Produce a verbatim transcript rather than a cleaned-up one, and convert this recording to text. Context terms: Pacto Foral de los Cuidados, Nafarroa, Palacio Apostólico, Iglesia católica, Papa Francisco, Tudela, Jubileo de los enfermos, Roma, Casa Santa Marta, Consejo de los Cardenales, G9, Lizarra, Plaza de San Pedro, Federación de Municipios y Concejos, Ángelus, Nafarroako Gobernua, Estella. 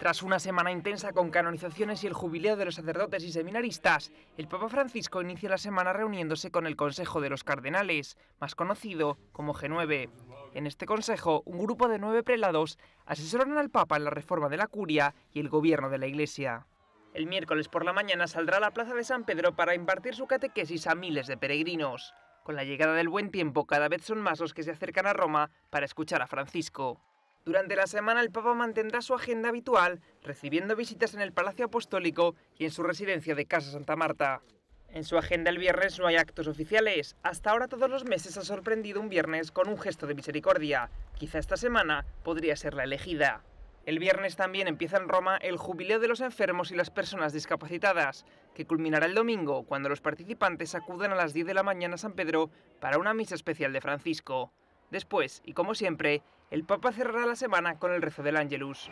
Tras una semana intensa con canonizaciones y el jubileo de los sacerdotes y seminaristas, el Papa Francisco inicia la semana reuniéndose con el Consejo de los Cardenales, más conocido como G nueve. En este consejo, un grupo de nueve prelados asesoran al Papa en la reforma de la curia y el gobierno de la Iglesia. El miércoles por la mañana saldrá a la Plaza de San Pedro para impartir su catequesis a miles de peregrinos. Con la llegada del buen tiempo, cada vez son más los que se acercan a Roma para escuchar a Francisco. Durante la semana el Papa mantendrá su agenda habitual, recibiendo visitas en el Palacio Apostólico y en su residencia de Casa Santa Marta. En su agenda el viernes no hay actos oficiales. Hasta ahora todos los meses ha sorprendido un viernes con un gesto de misericordia. Quizá esta semana podría ser la elegida. El viernes también empieza en Roma el Jubileo de los enfermos y las personas discapacitadas, que culminará el domingo cuando los participantes acudan a las diez de la mañana a San Pedro para una misa especial de Francisco. Después, y como siempre, el Papa cerrará la semana con el rezo del Ángelus.